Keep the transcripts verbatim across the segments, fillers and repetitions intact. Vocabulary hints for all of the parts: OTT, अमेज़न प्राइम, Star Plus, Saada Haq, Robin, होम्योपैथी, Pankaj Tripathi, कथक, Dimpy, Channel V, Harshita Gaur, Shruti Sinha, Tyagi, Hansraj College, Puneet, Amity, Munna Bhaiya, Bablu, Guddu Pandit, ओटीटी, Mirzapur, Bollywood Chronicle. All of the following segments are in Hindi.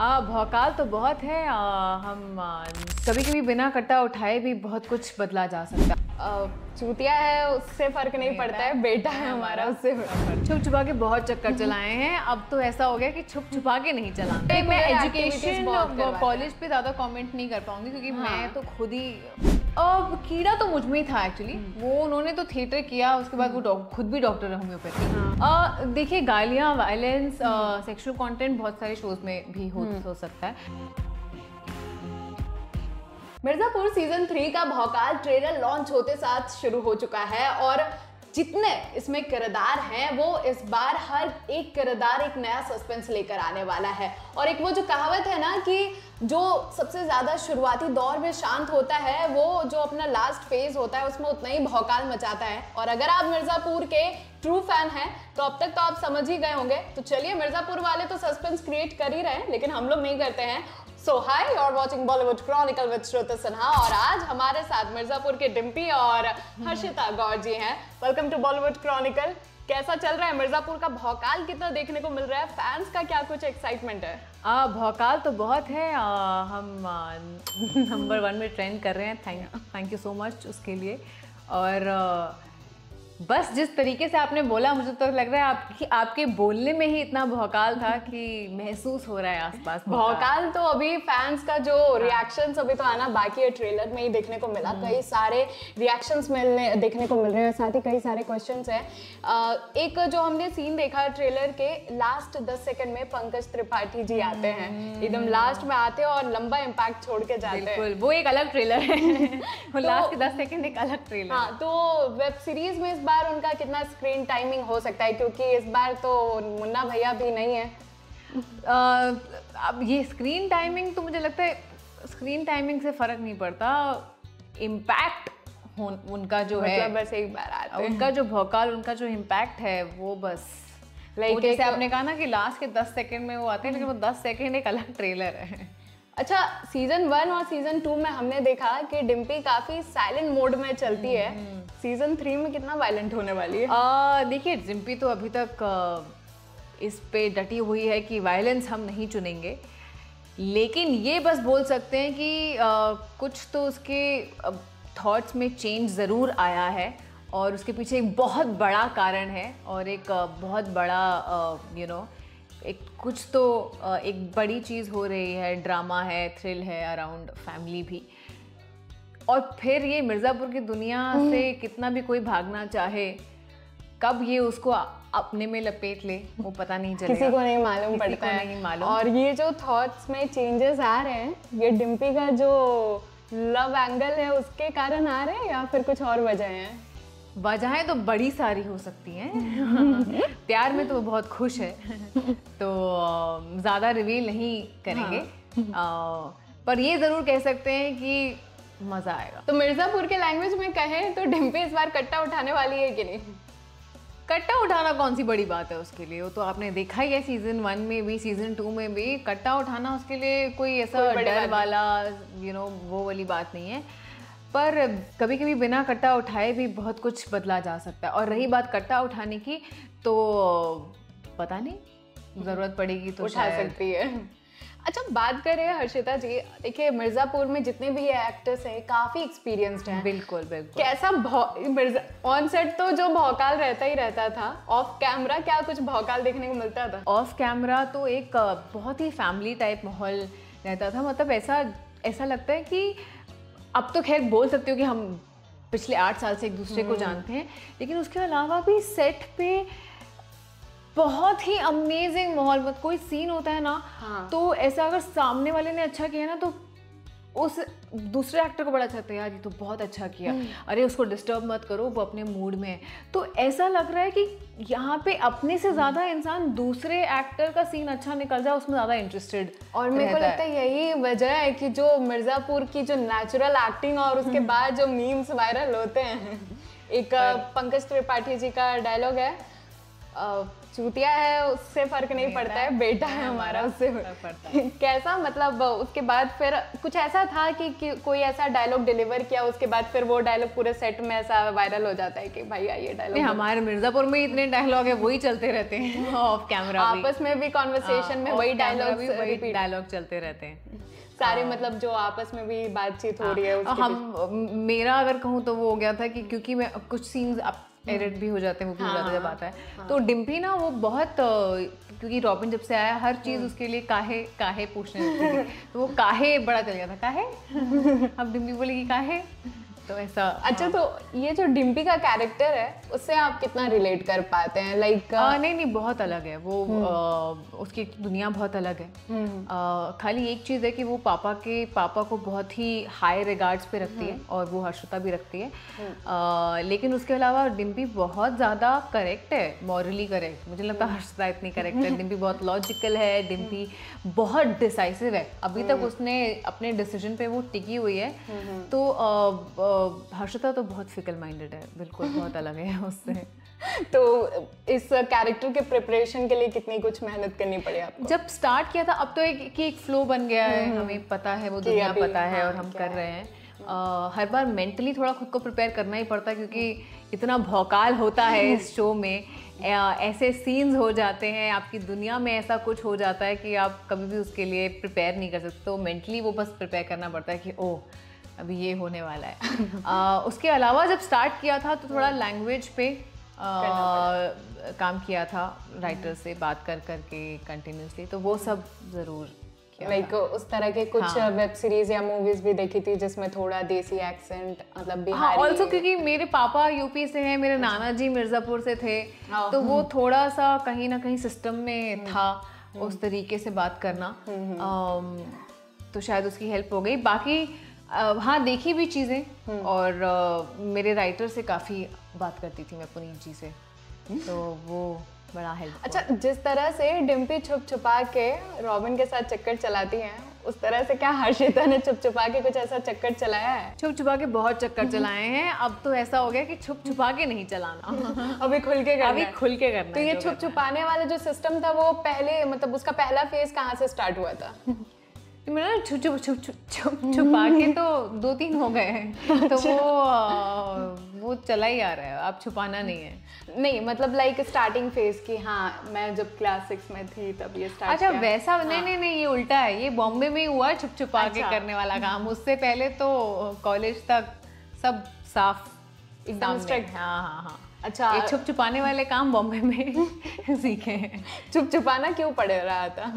आ, भौकाल तो बहुत है। आ, हम आ, कभी कभी बिना कट्टा उठाए भी बहुत कुछ बदला जा सकता है। चूतिया है उससे फर्क नहीं पड़ता है, बेटा है हमारा उससे फर्क। छुप छुपा के बहुत चक्कर चलाए हैं, अब तो ऐसा हो गया कि छुप छुपा के नहीं चलाना। मैं एजुकेशन कॉलेज पे ज़्यादा कमेंट नहीं कर पाऊंगी क्योंकि मैं तो खुद ही अब कीड़ा तो मुझ में ही था एक्चुअली। वो उन्होंने तो थिएटर किया, उसके बाद वो खुद भी डॉक्टर हैं होम्योपैथी। देखिए गालियाँ, वायलेंस, सेक्सुअल कंटेंट बहुत सारे शोज में भी हो, हो सकता है। मिर्जापुर सीजन थ्री का भौकाल ट्रेलर लॉन्च होते साथ शुरू हो चुका है और जितने इसमें किरदार हैं वो इस बार हर एक किरदार एक नया सस्पेंस लेकर आने वाला है। और एक वो जो कहावत है ना कि जो सबसे ज़्यादा शुरुआती दौर में शांत होता है वो जो अपना लास्ट फेज होता है उसमें उतना ही भौकाल मचाता है। और अगर आप मिर्ज़ापुर के ट्रू फैन हैं तो अब तक तो आप समझ ही गए होंगे। तो चलिए, मिर्ज़ापुर वाले तो सस्पेंस क्रिएट कर ही रहे हैं लेकिन हम लोग नहीं करते हैं। So hi, you are watching Bollywood chronicle with Shruti Sinha और आज हमारे साथ मिर्ज़ापुर के डिम्पी और हर्षिता गौर जी हैं। Welcome to Bollywood chronicle. कैसा चल रहा है मिर्ज़ापुर का भौकाल? कितना देखने को मिल रहा है? फैंस का क्या कुछ एक्साइटमेंट है? आ, भौकाल तो बहुत है। आ, हम नंबर वन में ट्रेंड कर रहे हैं। Thank thank you so much उसके लिए। और आ, बस जिस तरीके से आपने बोला मुझे तो लग रहा है आपकी आपके बोलने में ही इतना भौकाल था कि महसूस हो रहा है आसपास भौकाल।, भौकाल तो अभी फैंस का जो रिएक्शंस अभी तो आना बाकी है। ट्रेलर में ही देखने को मिला, कई सारे रिएक्शंस मिलने देखने को मिल रहे हैं, साथ ही कई सारे क्वेश्चंस हैं। एक जो हमने सीन देखा ट्रेलर के लास्ट दस सेकेंड में पंकज त्रिपाठी जी आते हैं, एकदम लास्ट में आते हैं और लंबा इम्पैक्ट छोड़ के जाते हैं। वो एक अलग ट्रेलर है, लास्ट के दस सेकेंड एक अलग ट्रेलर। हाँ, तो वेब सीरीज में बार उनका कितना स्क्रीन टाइमिंग हो सकता है क्योंकि इस बार तो मुन्ना भैया भी नहीं है। अब ये स्क्रीन टाइमिंग तो मुझे लगता है स्क्रीन टाइमिंग से फर्क नहीं पड़ता, इम्पैक्ट उनका जो मतलब है बस एक बार आते हैं। उनका जो भौकाल, उनका जो इम्पैक्ट है वो बस लाइक जैसे आपने कहा ना कि लास्ट के दस सेकेंड में वो आते हैं लेकिन वो दस सेकेंड एक अलग ट्रेलर है। अच्छा, सीजन वन और सीजन टू में हमने देखा कि डिम्पी काफी साइलेंट मोड में चलती है। सीजन थ्री में कितना वायलेंट होने वाली है? देखिए, डिम्पी तो अभी तक आ, इस पे डटी हुई है कि वायलेंस हम नहीं चुनेंगे, लेकिन ये बस बोल सकते हैं कि आ, कुछ तो उसके थॉट्स में चेंज ज़रूर आया है और उसके पीछे एक बहुत बड़ा कारण है और एक आ, बहुत बड़ा यू नो एक कुछ तो एक बड़ी चीज़ हो रही है। ड्रामा है, थ्रिल है, अराउंड फैमिली भी। और फिर ये मिर्ज़ापुर की दुनिया से कितना भी कोई भागना चाहे कब ये उसको अपने में लपेट ले वो पता नहीं चलेगा, किसी को नहीं मालूम पड़ता है, नहीं मालूम। और ये जो थॉट्स में चेंजेस आ रहे हैं ये डिम्पी का जो लव एंगल है उसके कारण आ रहे हैं या फिर कुछ और वजह हैं? वजहें तो बड़ी सारी हो सकती हैं। प्यार में तो वो बहुत खुश है तो ज़्यादा रिवील नहीं करेंगे। हाँ। पर ये ज़रूर कह सकते हैं कि मज़ा आएगा। तो मिर्ज़ापुर के लैंग्वेज में कहें तो डिम्पी इस बार कट्टा उठाने वाली है कि नहीं? कट्टा उठाना कौन सी बड़ी बात है उसके लिए, वो तो आपने देखा ही है सीज़न वन में भी सीज़न टू में भी। कट्टा उठाना उसके लिए कोई ऐसा डर वाला यू नो वो वाली बात नहीं है। पर कभी कभी बिना कट्टा उठाए भी बहुत कुछ बदला जा सकता है। और रही बात कट्टा उठाने की, तो पता नहीं, ज़रूरत पड़ेगी तो उठा सकती है। अच्छा, बात करें हर्षिता जी, देखिए मिर्ज़ापुर में जितने भी एक्टर्स हैं काफ़ी एक्सपीरियंस्ड हैं। बिल्कुल बिल्कुल। कैसा ऑन सेट तो जो भौकाल रहता ही रहता था, ऑफ कैमरा क्या कुछ भौकाल देखने को मिलता था? ऑफ कैमरा तो एक बहुत ही फैमिली टाइप माहौल रहता था। मतलब ऐसा ऐसा लगता है कि अब तो खैर बोल सकते हो कि हम पिछले आठ साल से एक दूसरे को जानते हैं, लेकिन उसके अलावा भी सेट पे बहुत ही अमेजिंग माहौल। मतलब कोई सीन होता है ना, हाँ। तो ऐसा अगर सामने वाले ने अच्छा किया ना तो उस दूसरे एक्टर को बड़ा अच्छा लगता है, यार ये तो बहुत अच्छा किया, अरे उसको डिस्टर्ब मत करो वो अपने मूड में है। तो ऐसा लग रहा है कि यहाँ पे अपने से ज़्यादा इंसान दूसरे एक्टर का सीन अच्छा निकल जाए उसमें ज़्यादा इंटरेस्टेड। और मेरे को लगता है यही वजह है कि जो मिर्ज़ापुर की जो नेचुरल एक्टिंग और उसके बाद जो मीम्स वायरल होते हैं। एक पंकज त्रिपाठी जी का डायलॉग है, चूतिया है उससे फर्क नहीं पड़ता है, बेटा है हमारा उससे पड़ता है। कैसा मतलब उसके बाद फिर कुछ ऐसा था कि, कि कोई ऐसा डायलॉग डिलीवर किया उसके बाद फिर वो डायलॉग पूरे सेट में ऐसा वायरल हो जाता है कि भाई ये डायलॉग? हमारे मिर्जापुर में इतने डायलॉग है वही चलते रहते हैं ऑफ कैमरा, आपस में भी कॉन्वर्सेशन में वही डायलॉग वही डायलॉग चलते रहते हैं सारे, मतलब जो आपस में भी बातचीत हो रही है। हम मेरा अगर कहूँ तो वो हो गया था कि क्योंकि मैं कुछ सीन्स एडिट भी हो जाते हैं, वो भी हो जाता जब आता है। तो डिम्पी ना वो बहुत, क्योंकि रॉबिन जब से आया हर चीज़ उसके लिए काहे काहे पूछने तो वो काहे बड़ा चल गया था, काहे अब डिम्पी बोलेगी काहे, तो ऐसा। अच्छा तो ये जो डिम्पी का कैरेक्टर है उससे आप कितना रिलेट कर पाते हैं? लाइक नहीं नहीं बहुत अलग है वो, उसकी दुनिया बहुत अलग है। खाली एक चीज़ है कि वो पापा के पापा को बहुत ही हाई रिगार्ड्स पे रखती है और वो हर्षिता भी रखती है, लेकिन उसके अलावा डिम्पी बहुत ज़्यादा करेक्ट है, मॉरली करेक्ट। मुझे लगता है हर्षिता इतनी करेक्ट है, डिम्पी बहुत लॉजिकल है, डिम्पी बहुत डिसाइसिव है, अभी तक उसने अपने डिसीजन पे वो टिकी हुई है। तो हर्षिता तो बहुत फिकल माइंडेड है, बिल्कुल बहुत अलग है उससे। तो इस कैरेक्टर के प्रिपरेशन के लिए कितनी कुछ मेहनत करनी पड़ी आपको? जब स्टार्ट किया था, अब तो एक कि एक फ्लो बन गया है, हमें पता है वो दुनिया पता है और हम कर रहे हैं। आ, हर बार मेंटली थोड़ा खुद को प्रिपेयर करना ही पड़ता है क्योंकि इतना भौकाल होता है इस शो में, ऐसे सीन्स हो जाते हैं, आपकी दुनिया में ऐसा कुछ हो जाता है कि आप कभी भी उसके लिए प्रिपेयर नहीं कर सकते। तो मेंटली वो बस प्रिपेयर करना पड़ता है कि ओह अभी ये होने वाला है। आ, उसके अलावा जब स्टार्ट किया था तो थोड़ा लैंग्वेज पे आ, काम किया था, राइटर से बात कर करके कंटिन्यूसली, तो वो सब ज़रूर किया। लाइक उस तरह के कुछ हाँ। वेब सीरीज या मूवीज़ भी देखी थी जिसमें थोड़ा देसी एक्सेंट, मतलब बिहारी। ऑल्सो हाँ, क्योंकि मेरे पापा यूपी से हैं, मेरे नाना जी मिर्ज़ापुर से थे, तो वो थोड़ा सा कहीं ना कहीं सिस्टम में था उस तरीके से बात करना, तो शायद उसकी हेल्प हो गई। बाकी हाँ देखी भी चीज़ें, और आ, मेरे राइटर से काफ़ी बात करती थी मैं पुनीत जी से, तो वो बड़ा हेल्प। अच्छा जिस तरह से डिम्पी छुप छुपा के रॉबिन के साथ चक्कर चलाती हैं उस तरह से क्या हर्षिता ने छुप छुपा के कुछ ऐसा चक्कर चलाया है? छुप छुपा के बहुत चक्कर चलाए हैं, अब तो ऐसा हो गया कि छुप छुपा के नहीं चलाना, अभी खुल के करना, अभी खुल के करना। तो ये छुप छुपाने वाला जो सिस्टम था वो पहले, मतलब उसका पहला फेज कहाँ से स्टार्ट हुआ था? मेरा छुप छुप छुप छुप छुपा के तो दो तीन हो गए हैं, तो वो वो चला ही आ रहा है, आप छुपाना नहीं है। नहीं मतलब लाइक स्टार्टिंग फेज की, हाँ मैं जब क्लास सिक्स में थी तब ये स्टार्ट। अच्छा वैसा हाँ। नहीं नहीं नहीं ये उल्टा है, ये बॉम्बे में ही हुआ छुप छुपा अच्छा। के करने वाला काम, उससे पहले तो कॉलेज तक सब साफ एकदम स्ट्रिक्ट। हाँ हाँ हाँ अच्छा ये छुप छुपाने वाले काम बॉम्बे में सीखे हैं। छुप छुपाना क्यों पड़ रहा था?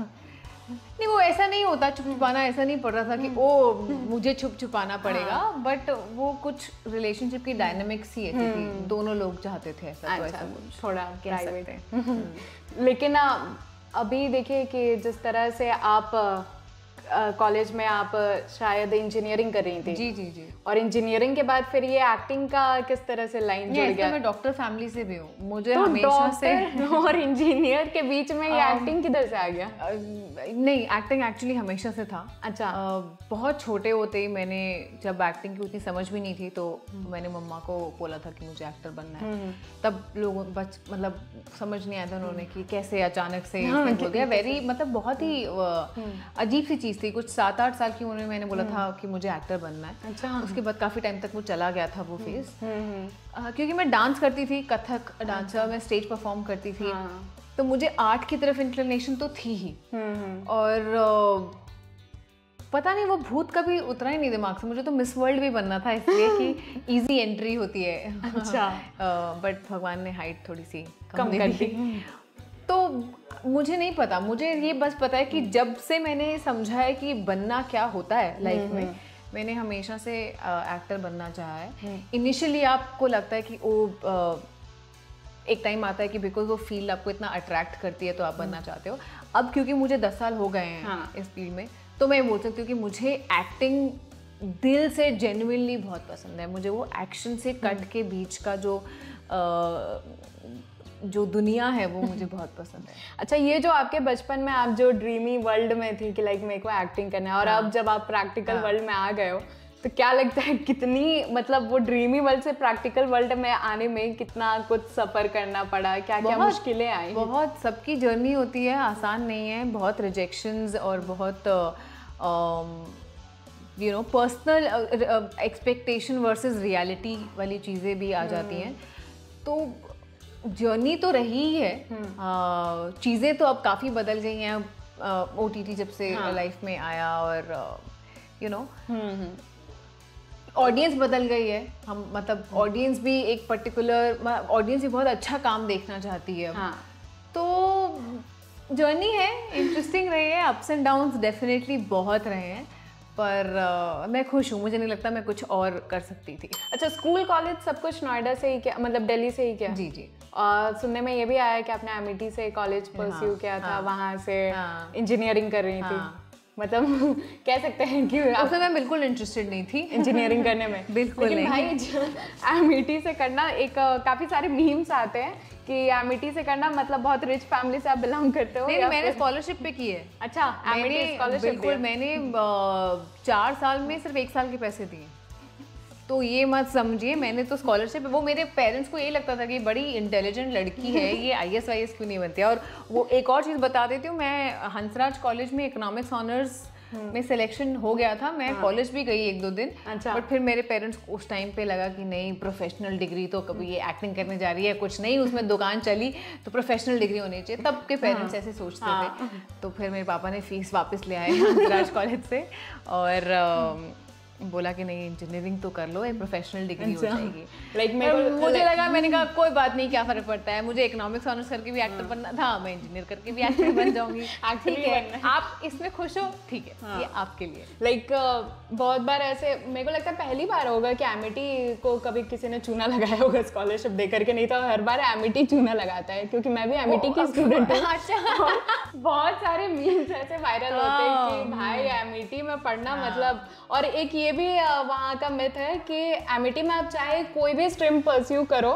नहीं वो ऐसा नहीं होता, छुप छुपाना ऐसा नहीं पड़ रहा था कि ओ मुझे छुप छुपाना पड़ेगा, बट वो कुछ रिलेशनशिप की डायनामिक्स ही ऐसी थी, दोनों लोग चाहते थे ऐसा, तो ऐसा थोड़ा कह सकते हैं। लेकिन अभी देखिए कि जिस तरह से आप कॉलेज में आप शायद इंजीनियरिंग कर रही थी, जी जी जी, और इंजीनियरिंग के बाद फिर ये एक्टिंग का किस तरह से लाइन जुड़ गया? मैं डॉक्टर फैमिली से भी हूँ, मुझे तो हमेशा से और इंजीनियर के बीच में ये एक्टिंग किधर से आ गया? नहीं एक्टिंग एक्चुअली हमेशा से था। अच्छा आ, बहुत छोटे होते ही मैंने, जब एक्टिंग की उतनी समझ भी नहीं थी, तो मैंने मम्मा को बोला था कि मुझे एक्टर बनना है, तब लोगों बच मतलब समझ नहीं आया था उन्होंने कि कैसे अचानक से हो गया, वेरी मतलब बहुत ही अजीब सी चीज़ थी। कुछ सात आठ साल की उम्र में मैंने बोला था कि मुझे एक्टर बनना है। अच्छा उसके बाद काफ़ी टाइम तक वो चला गया था वो फेज, क्योंकि मैं डांस करती थी, कथक डांसर, मैं स्टेज परफॉर्म करती थी, तो मुझे आर्ट की तरफ इंक्लिनेशन तो थी ही, और पता नहीं वो भूत कभी उतरा ही नहीं दिमाग से। मुझे तो मिस वर्ल्ड भी बनना था इसलिए कि इजी एंट्री होती है, अच्छा बट भगवान ने हाइट थोड़ी सी कम कर दी। तो मुझे नहीं पता, मुझे ये बस पता है कि जब से मैंने समझा है कि बनना क्या होता है लाइफ में, मैंने हमेशा से एक्टर बनना चाहा है। इनिशियली आपको लगता है कि वो एक टाइम आता है कि बिकॉज वो फील्ड आपको इतना अट्रैक्ट करती है तो आप बनना चाहते हो। अब क्योंकि मुझे दस साल हो गए हैं हाँ। इस फील्ड में, तो मैं बोल सकती हूँ कि मुझे एक्टिंग दिल से जेन्युइनली बहुत पसंद है। मुझे वो एक्शन से कट के बीच का जो आ, जो दुनिया है वो मुझे बहुत पसंद है। अच्छा ये जो आपके बचपन में आप जो ड्रीमी वर्ल्ड में थी कि लाइक मेरे को एक्टिंग करना है, और हाँ। अब जब आप प्रैक्टिकल हाँ। वर्ल्ड में आ गए हो तो क्या लगता है कितनी मतलब वो ड्रीमी वर्ल्ड से प्रैक्टिकल वर्ल्ड में आने में कितना कुछ सफ़र करना पड़ा, क्या क्या मुश्किलें आई? बहुत, सबकी जर्नी होती है, आसान नहीं है, बहुत रिजेक्शंस और बहुत you know personal expectation versus reality वाली चीज़ें भी आ जाती हैं। तो जर्नी तो रही ही है, चीज़ें तो अब काफ़ी बदल गई हैं ओटीटी जब से लाइफ में आया, और यू नो ऑडियंस बदल गई है। हम मतलब ऑडियंस भी एक पर्टिकुलर ऑडियंस भी बहुत अच्छा काम देखना चाहती है। हाँ. तो जर्नी है, इंटरेस्टिंग रही है, अप्स एंड डाउन्स डेफिनेटली बहुत रहे हैं, पर uh, मैं खुश हूँ, मुझे नहीं लगता मैं कुछ और कर सकती थी। अच्छा, स्कूल कॉलेज सब कुछ नोएडा से ही क्या, मतलब दिल्ली से ही क्या? जी जी। और uh, सुनने में ये भी आया कि आपने एमिटी से कॉलेज परस्यू हाँ, किया था, हाँ, वहाँ से हाँ, इंजीनियरिंग कर रही हाँ, थी। मतलब कह सकते हैं कि उसमें मैं बिल्कुल इंटरेस्टेड नहीं थी इंजीनियरिंग करने में, बिल्कुल लेकिन नहीं। भाई एमिटी से करना, एक काफ़ी सारे मीम्स आते हैं कि एमिटी से करना मतलब बहुत रिच फैमिली से आप बिलोंग करते हो। नहीं, मैंने स्कॉलरशिप पे की है। अच्छा, एमिटी स्कॉलरशिप? बिल्कुल, मैंने चार साल में सिर्फ एक साल के पैसे दिए, तो ये मत समझिए मैंने तो स्कॉलरशिप। वो मेरे पेरेंट्स को यही लगता था कि बड़ी इंटेलिजेंट लड़की है ये, आईएएस वाईएएस क्यों नहीं बनती है। और वो एक और चीज़ बता देती हूँ, मैं हंसराज कॉलेज में इकोनॉमिक्स ऑनर्स में सिलेक्शन हो गया था, मैं कॉलेज हाँ। भी गई एक दो दिन। अच्छा। बट फिर मेरे पेरेंट्स को उस टाइम पे लगा कि नहीं, प्रोफेशनल डिग्री तो कभी ये एक्टिंग करने जा रही है, कुछ नहीं उसमें दुकान चली तो प्रोफेशनल डिग्री होनी चाहिए, तब के पेरेंट्स हाँ। ऐसे सोचते हाँ। थे। तो फिर मेरे पापा ने फीस वापस ले आए हंसराज कॉलेज से और बोला कि नहीं, इंजीनियरिंग तो कर लो, ये प्रोफेशनल डिग्री हो जाएगी। लाइक like, मुझे लगा, मैंने कहा कोई बात नहीं, क्या फ़र्क पड़ता है, मुझे इकोनॉमिक्स ऑनर्स करके भी एक्टर बनना था, मैं इंजीनियर करके भी एक्टर बन जाऊँगी। ठीक है, आप इसमें खुश हो, ठीक है, हाँ। ये आपके लिए। लाइक like, uh, बहुत बार ऐसे मेरे को लगता है पहली बार होगा कि एमिटी को कभी किसी ने चूना लगाया होगा स्कॉलरशिप दे करके, नहीं तो हर बार एमिटी चूना लगाता है, क्योंकि मैं भी एमिटी की स्टूडेंट हूँ। अच्छा, बहुत सारे मीम्स ऐसे वायरल होते हैं कि भाई एमिटी में पढ़ना मतलब, और एक ये भी वहाँ का मिथ है कि एमिटी में आप चाहे कोई भी स्ट्रीम परस्यू करो,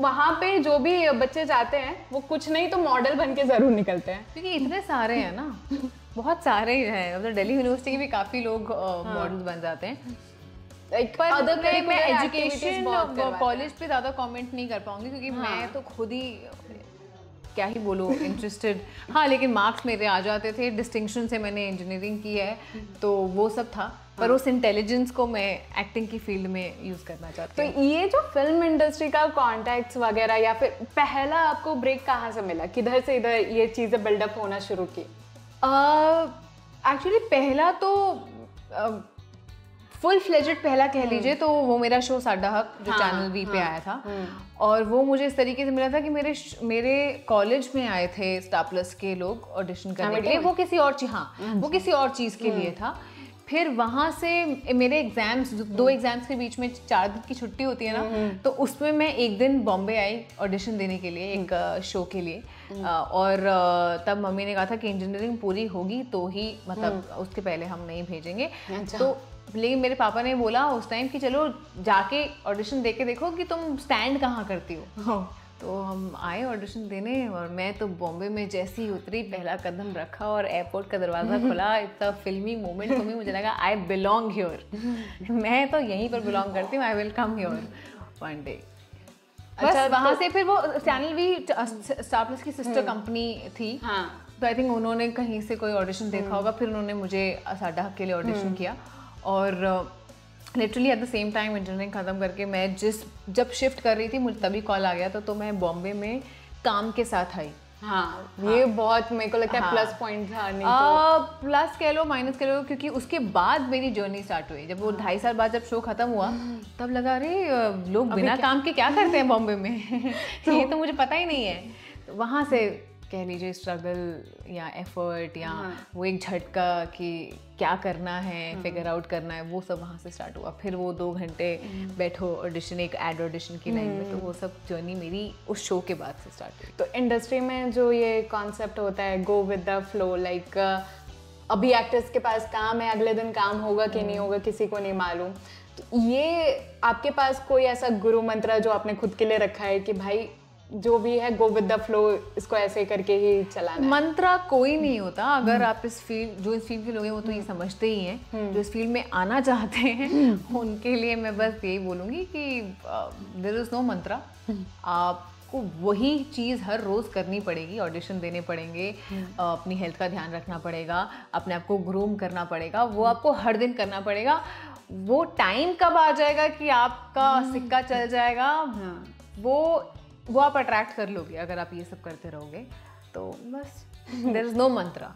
वहाँ पे जो भी बच्चे जाते हैं वो कुछ नहीं तो मॉडल बन के ज़रूर निकलते हैं, क्योंकि इतने सारे हैं ना, बहुत सारे हैं। मतलब दिल्ली यूनिवर्सिटी के भी काफ़ी लोग मॉडल्स बन जाते हैं। पर अदर में मैं एजुकेशन कॉलेज पे ज़्यादा कॉमेंट नहीं कर पाऊँगी, क्योंकि मैं तो खुद ही क्या ही बोलो इंटरेस्टेड। हाँ, लेकिन मार्क्स मेरे आ जाते थे, डिस्टिंक्शन से मैंने इंजीनियरिंग की है, तो वो सब था, पर हाँ। उस इंटेलिजेंस को मैं एक्टिंग की फील्ड में यूज़ करना चाहती हूँ। तो ये जो फिल्म इंडस्ट्री का कॉन्टैक्ट्स वगैरह, या फिर पहला आपको ब्रेक कहाँ से मिला, किधर से इधर ये चीज़ें बिल्डअप होना शुरू की? एक्चुअली uh, पहला तो फुल फ्लेजेड पहला कह लीजिए तो वो मेरा शो साडा हक जो हाँ, चैनल वी हाँ, पे आया था, और वो मुझे इस तरीके से मिला था कि मेरे मेरे कॉलेज में आए थे स्टार प्लस के लोग ऑडिशन करने के लिए, वो किसी और चीज़ हाँ वो किसी और चीज़ के लिए था। फिर वहाँ से मेरे एग्ज़ाम्स, दो एग्ज़ाम्स के बीच में चार दिन की छुट्टी होती है ना, तो उसमें मैं एक दिन बॉम्बे आई ऑडिशन देने के लिए एक शो के लिए, और तब मम्मी ने कहा था कि इंजीनियरिंग पूरी होगी तो ही, मतलब उसके पहले हम नहीं भेजेंगे। तो लेकिन मेरे पापा ने बोला उस टाइम कि चलो जाके ऑडिशन दे के देखो कि तुम स्टैंड कहाँ करती हो। तो हम आए ऑडिशन देने, और मैं तो बॉम्बे में जैसे ही उतरी पहला कदम रखा और एयरपोर्ट का दरवाज़ा खुला, इतना फिल्मी मोमेंट तो मुझे लगा आई बिलोंग हियर, मैं तो यहीं पर बिलोंग करती हूँ, I will come here one day. अच्छा, वहाँ से फिर वो चैनल भी स्टार प्लस की सिस्टर कंपनी थी, तो आई थिंक उन्होंने कहीं से कोई ऑडिशन देखा होगा, फिर उन्होंने मुझे साडा हक के लिए ऑडिशन किया, और literally at the same time engineering ख़त्म करके मैं जिस जब शिफ्ट कर रही थी मुझे तभी कॉल आ गया था, तो मैं बॉम्बे में काम के साथ आई। हाँ, ये हाँ, बहुत मेरे को लगता है हाँ, प्लस पॉइंट था, नहीं आ, तो प्लस कह लो माइनस कह लो, क्योंकि उसके बाद मेरी जर्नी स्टार्ट हुई। जब वो ढाई साल बाद जब शो खत्म हुआ तब लगा अरे लोग बिना काम के क्या करते हैं बॉम्बे में, ये तो मुझे पता ही नहीं है। तो वहाँ से कह लीजिए स्ट्रगल या एफर्ट या हाँ, वो एक झटका कि क्या करना है, फिगर आउट करना है, वो सब वहाँ से स्टार्ट हुआ। फिर वो दो घंटे बैठो ऑडिशन, एक एड ऑडिशन की लाइन में, तो वो सब जर्नी मेरी उस शो के बाद से स्टार्ट हुई। तो इंडस्ट्री में जो ये कॉन्सेप्ट होता है go with the flow, like अभी एक्टर्स के पास काम है, अगले दिन काम होगा कि नहीं होगा किसी को नहीं मालूम, तो ये आपके पास कोई ऐसा गुरु मंत्र जो आपने खुद के लिए रखा है कि भाई जो भी है गो विद द फ्लो, इसको ऐसे करके ही चलाना। मंत्रा कोई नहीं होता। अगर आप इस फील्ड, जो इस फील्ड के लोग हैं वो तो ये समझते ही हैं, जो इस फील्ड में आना चाहते हैं उनके लिए मैं बस यही बोलूँगी कि देयर इज़ नो मंत्रा। आपको वही चीज़ हर रोज़ करनी पड़ेगी, ऑडिशन देने पड़ेंगे, अपनी हेल्थ का ध्यान रखना पड़ेगा, अपने आप को ग्रूम करना पड़ेगा, वो आपको हर दिन करना पड़ेगा। वो टाइम कब आ जाएगा कि आपका सिक्का चल जाएगा, वो वो आप अट्रैक्ट कर लोगे अगर आप ये सब करते रहोगे। तो बस there is no mantra,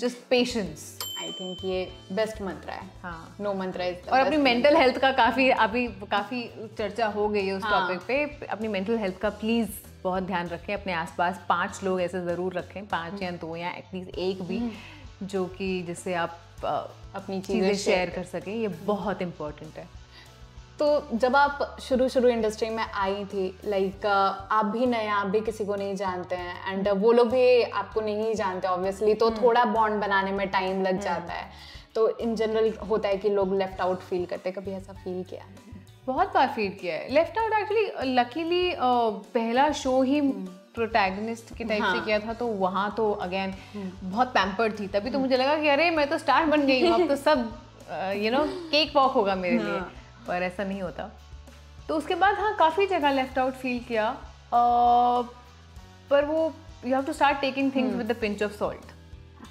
just patience. I think ये बेस्ट मंत्रा है। हाँ, नो मंत्रा इज। और अपनी मेंटल हेल्थ का काफ़ी अभी काफ़ी चर्चा हो गई है उस टॉपिक पे। अपनी मेंटल हेल्थ का प्लीज़ बहुत ध्यान रखें। अपने आसपास पांच लोग ऐसे ज़रूर रखें, पांच या दो या एटलीस्ट एक भी, जो कि जिससे आप अपनी चीज़ें शेयर कर सकें। ये बहुत इम्पोर्टेंट है। तो जब आप शुरू शुरू इंडस्ट्री में आई थी, लाइक आप भी नए, आप भी किसी को नहीं जानते हैं एंड वो लोग भी आपको नहीं जानते ऑब्वियसली, तो थोड़ा बॉन्ड बनाने में टाइम लग जाता है। तो इन जनरल होता है कि लोग लेफ्ट आउट फील करते हैं। कभी ऐसा फील किया है? बहुत बार फील किया है लेफ्ट आउट। एक्चुअली लकीली पहला शो ही प्रोटैगनिस्ट के टाइप हाँ. से किया था, तो वहाँ तो अगेन बहुत पैम्पर्ड थी, तभी तो मुझे लगा कि अरे मैं तो स्टार बन गई हूँ, अब तो सब यू नो केक वॉक होगा मेरे हाँ. लिए, पर ऐसा नहीं होता। तो उसके बाद हाँ काफ़ी जगह लेफ्ट आउट फील किया, आ, पर वो you have to start taking things with the pinch of salt.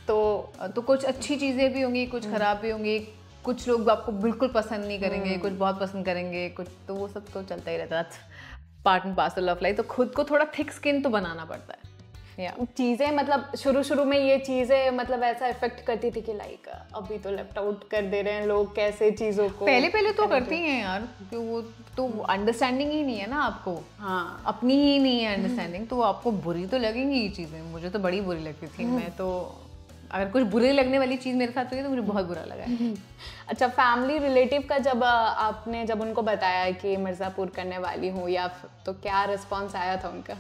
तो तो कुछ अच्छी चीज़ें भी होंगी, कुछ ख़राब भी होंगी, कुछ लोग आपको बिल्कुल पसंद नहीं करेंगे, कुछ बहुत पसंद करेंगे, कुछ, तो वो सब तो चलता ही रहता है, part and parcel of life. तो खुद को थोड़ा थिक स्किन तो बनाना पड़ता है। Yeah. चीज़ें मतलब शुरू शुरू में ये चीज़ें मतलब ऐसा इफेक्ट करती थी कि लाइक अभी तो लेफ्ट आउट कर दे रहे हैं लोग, कैसे चीज़ों को पहले पहले तो करती हैं यार, क्योंकि वो तो अंडरस्टैंडिंग ही नहीं है ना आपको, हाँ अपनी ही नहीं है अंडरस्टैंडिंग, तो आपको बुरी तो लगेंगी ये चीज़ें। मुझे तो बड़ी बुरी लगती थी। मैं तो अगर कुछ बुरे लगने वाली चीज़ मेरे साथ हुई है तो मुझे बहुत बुरा लगा है। अच्छा, फैमिली रिलेटिव का जब आपने जब उनको बताया कि मिर्ज़ापुर करने वाली हूँ या, तो क्या रिस्पॉन्स आया था उनका?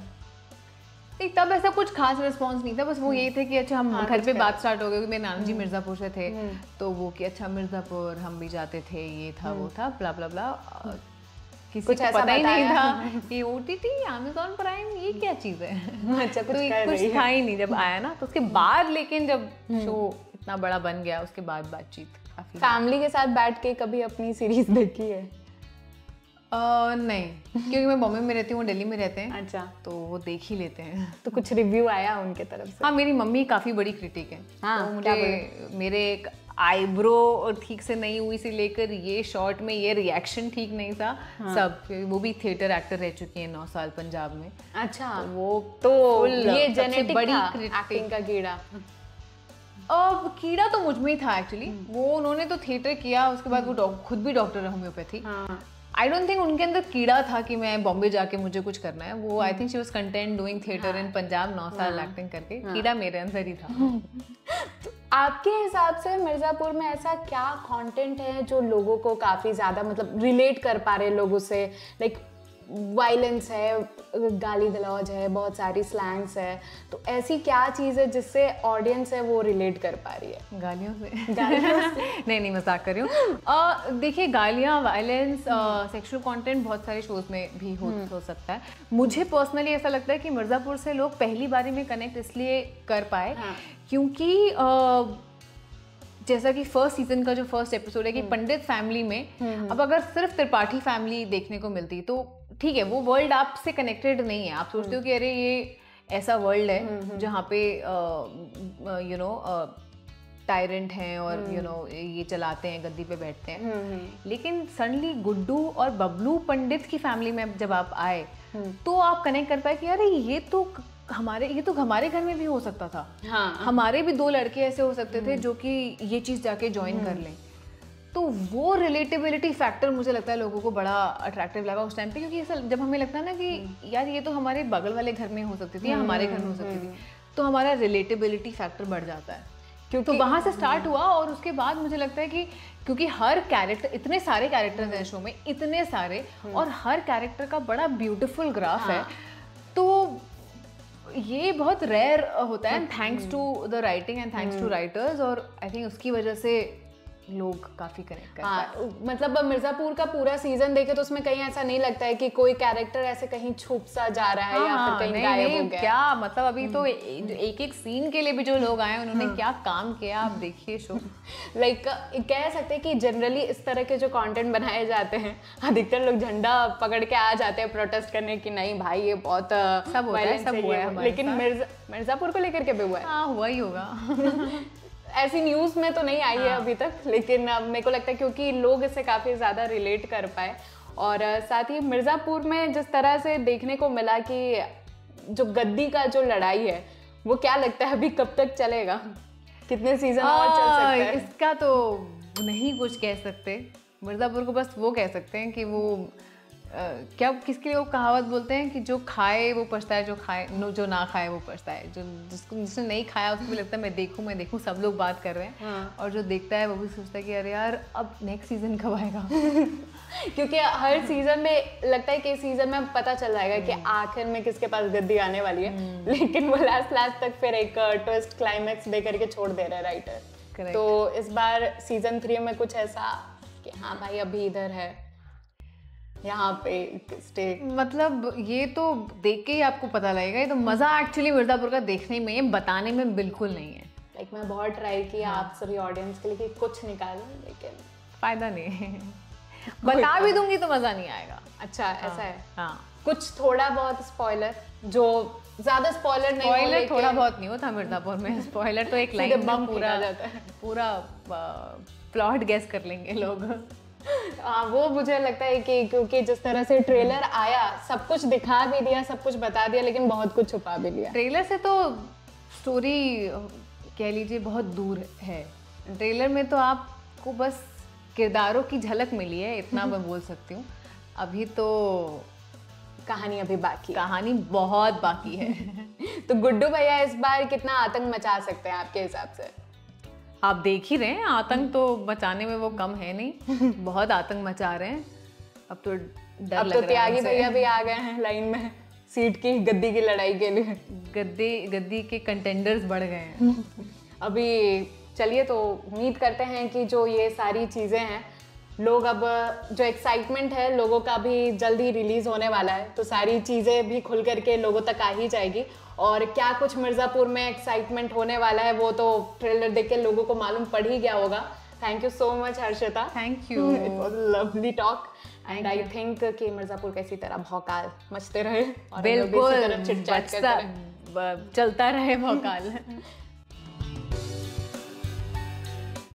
नहीं, तब ऐसा कुछ खास रिस्पांस नहीं था, बस वो यही थे कि अच्छा हम घर पे बात स्टार्ट हो गई, मेरे नाना जी मिर्ज़ापुर से थे, तो वो कि अच्छा मिर्ज़ापुर हम भी जाते थे, ये था वो था ब्ला ब्ला ब्ला। किसी कुछ ऐसा पता ही नहीं था कि O T T, अमेज़न प्राइम, ये क्या चीज़ है। अच्छा, कुछ था ही नहीं जब आया ना। तो उसके बाद लेकिन जब शो इतना बड़ा बन गया, उसके बाद बातचीत काफ़ी। फैमिली के साथ बैठ के कभी अपनी सीरीज देखी है? Uh, नहीं, क्योंकि मैं बॉम्बे में रहती हूँ, दिल्ली में रहते हैं। अच्छा, तो वो देख ही लेते हैं। तो कुछ रिव्यू आया उनके तरफ से? हाँ, मेरी मम्मी काफ़ी बड़ी क्रिटिक है। हाँ, तो मुझे मेरे एक आईब्रो ठीक से नहीं हुई से लेकर ये शॉर्ट में ये रिएक्शन ठीक नहीं था, हाँ। सब, वो भी थिएटर एक्टर रह चुकी हैं नौ साल पंजाब में। अच्छा, तो वो तो ये जेनेटिक बड़ी एक्टिंग का कीड़ा। अब कीड़ा तो मुझ में ही था एक्चुअली। वो उन्होंने तो थिएटर किया, उसके बाद वो खुद भी डॉक्टर है होम्योपैथी। आई डोंट थिंक उनके अंदर कीड़ा था कि मैं बॉम्बे जाके मुझे कुछ करना है। वो I think she was content doing theatre in Punjab, नौ साल एक्टिंग करके। कीड़ा मेरे अंदर ही था। तो आपके हिसाब से मिर्ज़ापुर में ऐसा क्या कंटेंट है जो लोगों को काफ़ी ज़्यादा मतलब रिलेट कर पा रहे लोगों से? लाइक वायलेंस है, गाली गलौज है, बहुत सारी स्लैंग्स है, तो ऐसी क्या चीज़ है जिससे ऑडियंस है वो रिलेट कर पा रही है? गालियों से, गालियों से? नहीं नहीं, मजाक कर रही हूँ। देखिए, गालियाँ, वायलेंस, सेक्सुअल कंटेंट बहुत सारे शोज में भी हो, हो सकता है। मुझे पर्सनली ऐसा लगता है कि मिर्ज़ापुर से लोग पहली बारी में कनेक्ट इसलिए कर पाए, हाँ। क्योंकि आ, जैसा कि फर्स्ट सीजन का जो फर्स्ट एपिसोड है कि पंडित फैमिली में, अब अगर सिर्फ त्रिपाठी फैमिली देखने को मिलती तो ठीक है, वो वर्ल्ड आपसे कनेक्टेड नहीं है। आप सोचते हो कि अरे ये ऐसा वर्ल्ड है जहाँ पे यू नो टायरेंट हैं और यू नो ये चलाते हैं, गद्दी पे बैठते हैं। लेकिन सडनली गुड्डू और बबलू पंडित की फैमिली में जब आप आए तो आप कनेक्ट कर पाए कि अरे ये तो हमारे ये तो हमारे घर में भी हो सकता था, हाँ। हमारे भी दो लड़के ऐसे हो सकते थे जो कि ये चीज़ जाके ज्वाइन कर लें। तो वो रिलेटेबिलिटी फैक्टर मुझे लगता है लोगों को बड़ा अट्रैक्टिव लगा उस टाइम पे, क्योंकि जब हमें लगता है ना कि यार ये तो हमारे बगल वाले घर में हो सकती थी या हमारे घर में हो सकती थी, तो हमारा रिलेटेबिलिटी फैक्टर बढ़ जाता है। क्योंकि तो वहाँ से स्टार्ट हुआ। और उसके बाद मुझे लगता है कि क्योंकि हर कैरेक्टर, इतने सारे कैरेक्टर्स हैं शो में, इतने सारे, और हर कैरेक्टर का बड़ा ब्यूटिफुल ग्राफ है, तो ये बहुत रेयर होता है। And thanks to the writing and thanks to writers, और आई थिंक उसकी वजह से लोग काफी कनेक्ट करते हैं। मतलब मिर्जापुर का पूरा सीजन देखे तो उसमें कहीं ऐसा नहीं लगता है कि कोई कैरेक्टर ऐसे कहीं छुप सा जा रहा है हाँ, या फिर कहीं गायब हो गया। क्या मतलब अभी तो एक एक सीन के लिए भी जो लोग आए उन्होंने क्या काम किया आप देखिए शो। लाइक कह सकते हैं कि जनरली इस तरह के जो कंटेंट बनाए जाते हैं अधिकतर लोग झंडा पकड़ के आ जाते हैं प्रोटेस्ट करने की नहीं भाई ये बहुत सब हुआ है, सब हुआ है। लेकिन मिर्जापुर को लेकर के भी हुआ है हाँ हुआ ही होगा। ऐसी न्यूज़ में तो नहीं आई है अभी तक लेकिन मेरे को लगता है क्योंकि लोग इससे काफ़ी ज़्यादा रिलेट कर पाए। और साथ ही मिर्ज़ापुर में जिस तरह से देखने को मिला कि जो गद्दी का जो लड़ाई है वो क्या लगता है अभी कब तक चलेगा, कितने सीजन और चल सकता है इसका तो नहीं कुछ कह सकते। मिर्ज़ापुर को बस वो कह सकते हैं कि वो आ, क्या किसके लिए वो कहावत बोलते हैं कि जो खाए वो पछताए जो खाए जो ना खाए वो पछताए। जो जिसको जिसने नहीं खाया उसको भी लगता है मैं देखूं मैं देखूं सब लोग बात कर रहे हैं हाँ। और जो देखता है वो भी सोचता है कि अरे यार अब नेक्स्ट सीज़न कब आएगा। क्योंकि हर सीज़न में लगता है कि सीज़न में पता चल जाएगा कि आखिर में किसके पास गद्दी आने वाली है लेकिन वो लास्ट लास्ट तक फिर एक ट्विस्ट क्लाइमैक्स दे करके छोड़ दे रहा है राइटर। तो इस बार सीज़न थ्री में कुछ ऐसा कि हाँ भाई अभी इधर है यहाँ पे स्टे मतलब ये तो देख के ही आपको पता लगेगा। ये तो मज़ा एक्चुअली मिर्ज़ापुर का देखने में बताने में बिल्कुल नहीं है। लाइक like, मैं बहुत ट्राई किया हाँ। आप सभी ऑडियंस के लिए कि कुछ निकालूं लेकिन फ़ायदा नहीं है। बता भी दूंगी तो मज़ा नहीं आएगा। अच्छा हाँ। ऐसा है हाँ कुछ थोड़ा बहुत स्पॉयलर जो ज़्यादा स्पॉयलर नहीं स्पॉयलर थोड़ा बहुत नहीं होता मिर्ज़ापुर में। स्पॉयलर तो एक लाइन में पूरा जाता है पूरा प्लॉट गेस कर लेंगे लोग। आ, वो मुझे लगता है कि क्योंकि जिस तरह से ट्रेलर आया सब कुछ दिखा भी दिया सब कुछ बता दिया लेकिन बहुत कुछ छुपा भी दिया। ट्रेलर से तो स्टोरी कह लीजिए बहुत दूर है। ट्रेलर में तो आपको बस किरदारों की झलक मिली है इतना मैं बोल सकती हूँ। अभी तो कहानी अभी बाकी कहानी बहुत बाकी है। तो गुड्डू भैया इस बार कितना आतंक मचा सकते हैं आपके हिसाब से? आप देख ही रहे हैं आतंक तो मचाने में वो कम है नहीं, बहुत आतंक मचा रहे हैं। अब तो डर अब लग तो त्यागी भैया भी आ गए हैं लाइन में सीट की गद्दी की लड़ाई के लिए। गद्दी गद्दी के कंटेंडर्स बढ़ गए हैं अभी। चलिए तो उम्मीद करते हैं कि जो ये सारी चीज़ें हैं लोग अब जो एक्साइटमेंट है लोगों का भी जल्द ही रिलीज़ होने वाला है तो सारी चीज़ें भी खुल करके लोगों तक आ ही जाएगी। और क्या कुछ मिर्ज़ापुर में एक्साइटमेंट होने वाला है वो तो ट्रेलर देख के लोगों को मालूम पड़ ही गया होगा। Thank you so much Harshita. Thank you, it was a lovely talk and I think कि मिर्ज़ापुर कैसी तरह भौकाल मचते रहे और बिल्कुल चलता रहे भौकाल।